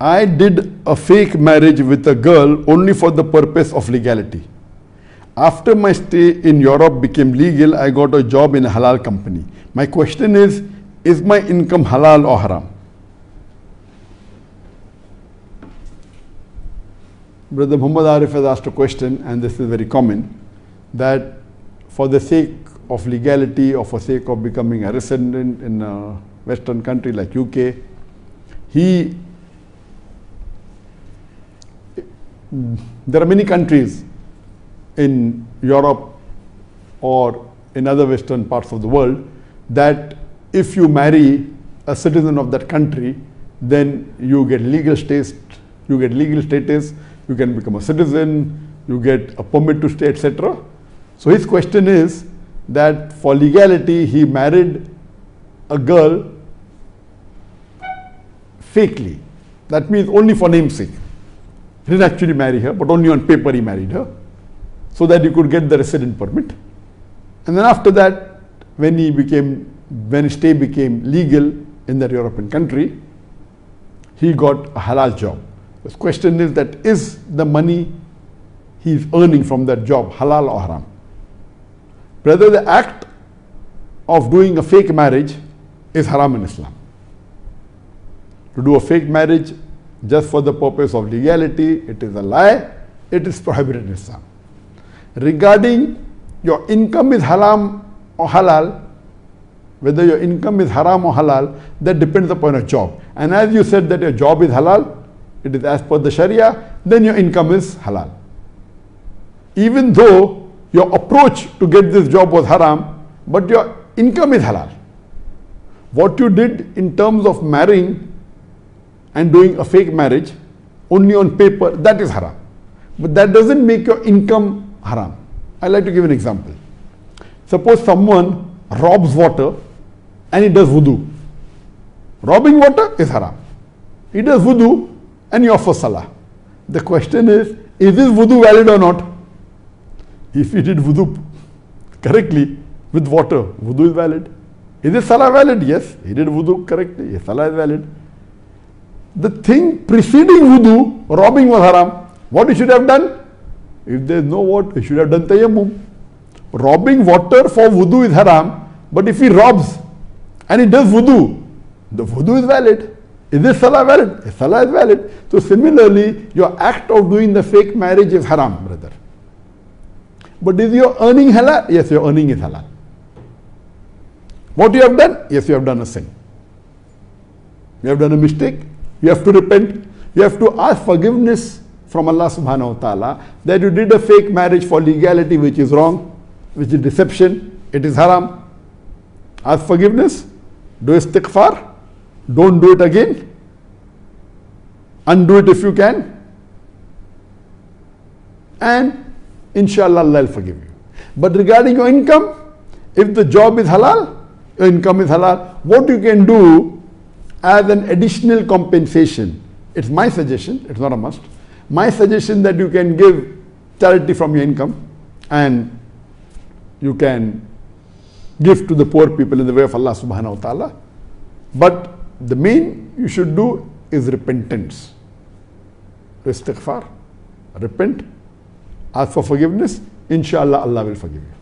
I did a fake marriage with a girl only for the purpose of legality. After my stay in Europe became legal, I got a job in a halal company. My question is my income halal or haram? Brother Muhammad Arif has asked a question, and this is very common, that for the sake of legality or for sake of becoming a resident in a Western country like UK, there are many countries in Europe or in other Western parts of the world that if you marry a citizen of that country, then you get legal status, you can become a citizen, you get a permit to stay, etc. So his question is that for legality he married a girl fakely. That means only for namesake. He didn't actually marry her, but only on paper he married her so that he could get the resident permit. And then after that, when his stay became legal in that European country, he got a halal job. The question is that is the money he is earning from that job halal or haram? Whether the act of doing a fake marriage is haram in Islam. To do a fake marriage just for the purpose of legality, it is a lie, it is prohibited in Islam. Regarding your income is haram or halal, whether your income is haram or halal, that depends upon your job. And as you said that your job is halal, it is as per the Sharia, then your income is halal. Even though your approach to get this job was haram, but your income is halal. What you did in terms of marrying and doing a fake marriage only on paper, that is haram. But that doesn't make your income haram. I'd like to give an example. Suppose someone robs water and he does wudu. Robbing water is haram. He does wudu and he offers salah. The question is this wudu valid or not? If he did wudu correctly with water, wudu is valid. Is this salah valid? Yes, he did wudu correctly. Yes, salah is valid. The thing preceding wudu, robbing was haram. What he should have done? If there is no water, he should have done tayammum. Robbing water for wudu is haram, but if he robs and he does wudu, the wudu is valid. Is this salah valid? Yes, salah is valid. So similarly, your act of doing the fake marriage is haram, brother. But is your earning halal? Yes, your earning is halal. What you have done? Yes, you have done a sin. You have done a mistake. You have to repent. You have to ask forgiveness from Allah subhanahu wa ta'ala that you did a fake marriage for legality, which is wrong, which is deception, it is haram. Ask forgiveness, do istighfar, don't do it again, undo it if you can, and inshallah Allah will forgive you. But regarding your income, if the job is halal, your income is halal. What you can do as an additional compensation, it's my suggestion, it's not a must, my suggestion that you can give charity from your income and you can give to the poor people in the way of Allah subhanahu wa ta'ala. But the main you should do is repentance. Istighfar, repent, ask for forgiveness, inshallah Allah will forgive you.